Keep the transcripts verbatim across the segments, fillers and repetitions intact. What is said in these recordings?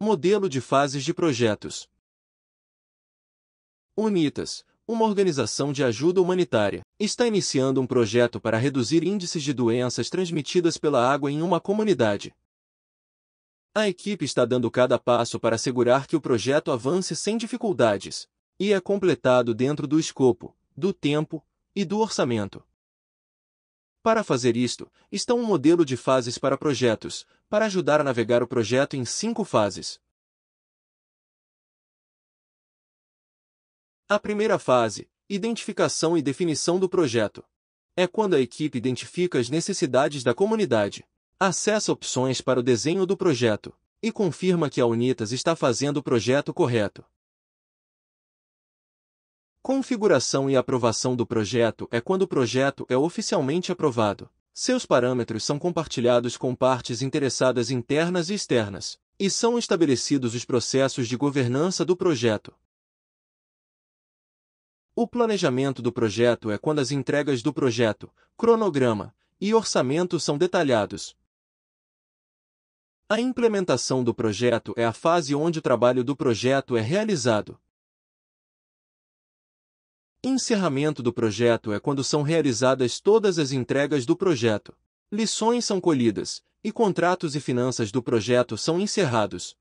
Modelo de fases de projetos. UNITAS, uma organização de ajuda humanitária, está iniciando um projeto para reduzir índices de doenças transmitidas pela água em uma comunidade. A equipe está dando cada passo para assegurar que o projeto avance sem dificuldades e é completado dentro do escopo, do tempo e do orçamento. Para fazer isto, está um modelo de fases para projetos, para ajudar a navegar o projeto em cinco fases. A primeira fase, identificação e definição do projeto. É quando a equipe identifica as necessidades da comunidade, acessa opções para o desenho do projeto e confirma que a UNITAS está fazendo o projeto correto. Configuração e aprovação do projeto é quando o projeto é oficialmente aprovado. Seus parâmetros são compartilhados com partes interessadas internas e externas, e são estabelecidos os processos de governança do projeto. O planejamento do projeto é quando as entregas do projeto, cronograma e orçamento são detalhados. A implementação do projeto é a fase onde o trabalho do projeto é realizado. Encerramento do projeto é quando são realizadas todas as entregas do projeto. Lições são colhidas, e contratos e finanças do projeto são encerrados.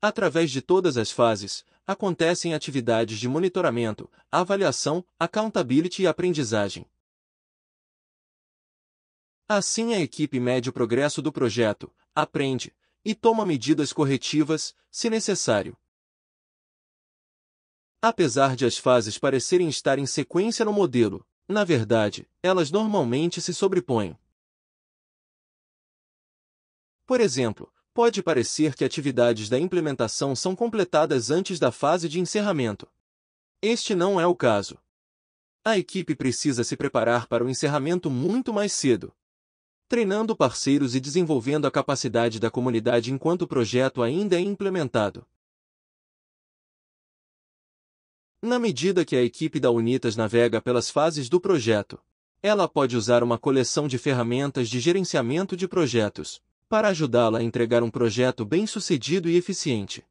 Através de todas as fases, acontecem atividades de monitoramento, avaliação, accountability e aprendizagem. Assim a equipe mede o progresso do projeto, aprende, e toma medidas corretivas, se necessário. Apesar de as fases parecerem estar em sequência no modelo, na verdade, elas normalmente se sobrepõem. Por exemplo, pode parecer que atividades da implementação são completadas antes da fase de encerramento. Este não é o caso. A equipe precisa se preparar para o encerramento muito mais cedo, treinando parceiros e desenvolvendo a capacidade da comunidade enquanto o projeto ainda é implementado. Na medida que a equipe da UNITAS navega pelas fases do projeto, ela pode usar uma coleção de ferramentas de gerenciamento de projetos para ajudá-la a entregar um projeto bem-sucedido e eficiente.